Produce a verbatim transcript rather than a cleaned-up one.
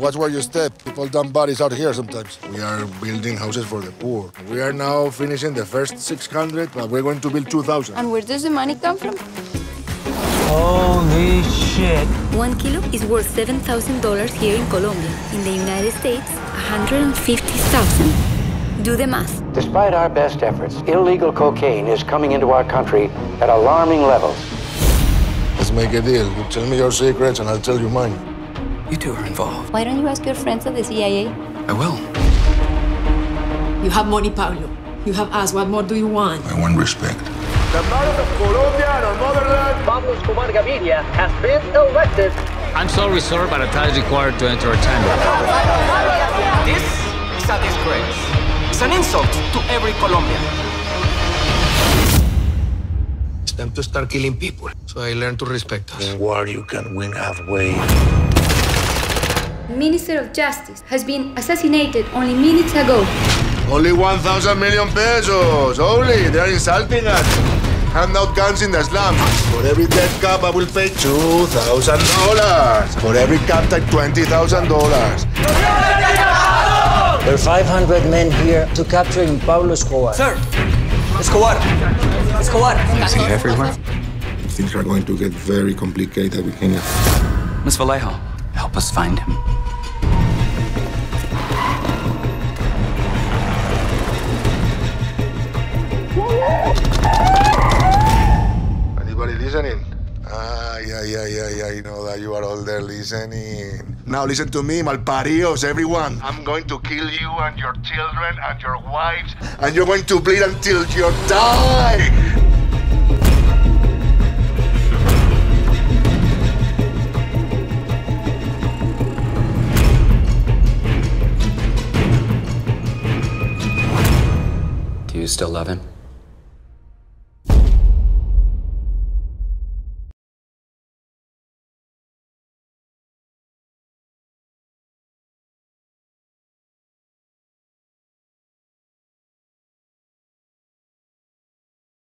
Watch where you step. People dump bodies out here sometimes. We are building houses for the poor. We are now finishing the first six hundred, but we're going to build two thousand. And where does the money come from? Holy shit. One kilo is worth seven thousand dollars here in Colombia. In the United States, one hundred fifty thousand dollars. Do the math. Despite our best efforts, illegal cocaine is coming into our country at alarming levels. Let's make a deal. You tell me your secrets and I'll tell you mine. You two are involved. Why don't you ask your friends at the C I A? I will. You have money, Pablo. You have us. What more do you want? I want respect. The mother of Colombia and our motherland, Pablo Escobar Gaviria, has been elected. I'm sorry, sir, but a tie is required to enter a tender. This is a disgrace. It's an insult to every Colombian. It's time to start killing people. So I learned to respect us. In war, you can win halfway. Minister of Justice has been assassinated only minutes ago. Only one thousand million pesos. Only. They're insulting us. Hand out guns in the slums. For every dead cop, I will pay two thousand dollars. For every captain, twenty thousand dollars. There are five hundred men here to capture Pablo Escobar. Sir! Escobar! Escobar! You see it everywhere? Things are going to get very complicated, Virginia. Miss Vallejo, help us find him. Anybody listening? Ah, yeah, yeah, yeah, yeah. I know that you are all there listening. Now listen to me, Malparios, everyone. I'm going to kill you and your children and your wives. And you're going to bleed until you die. Do you still love him?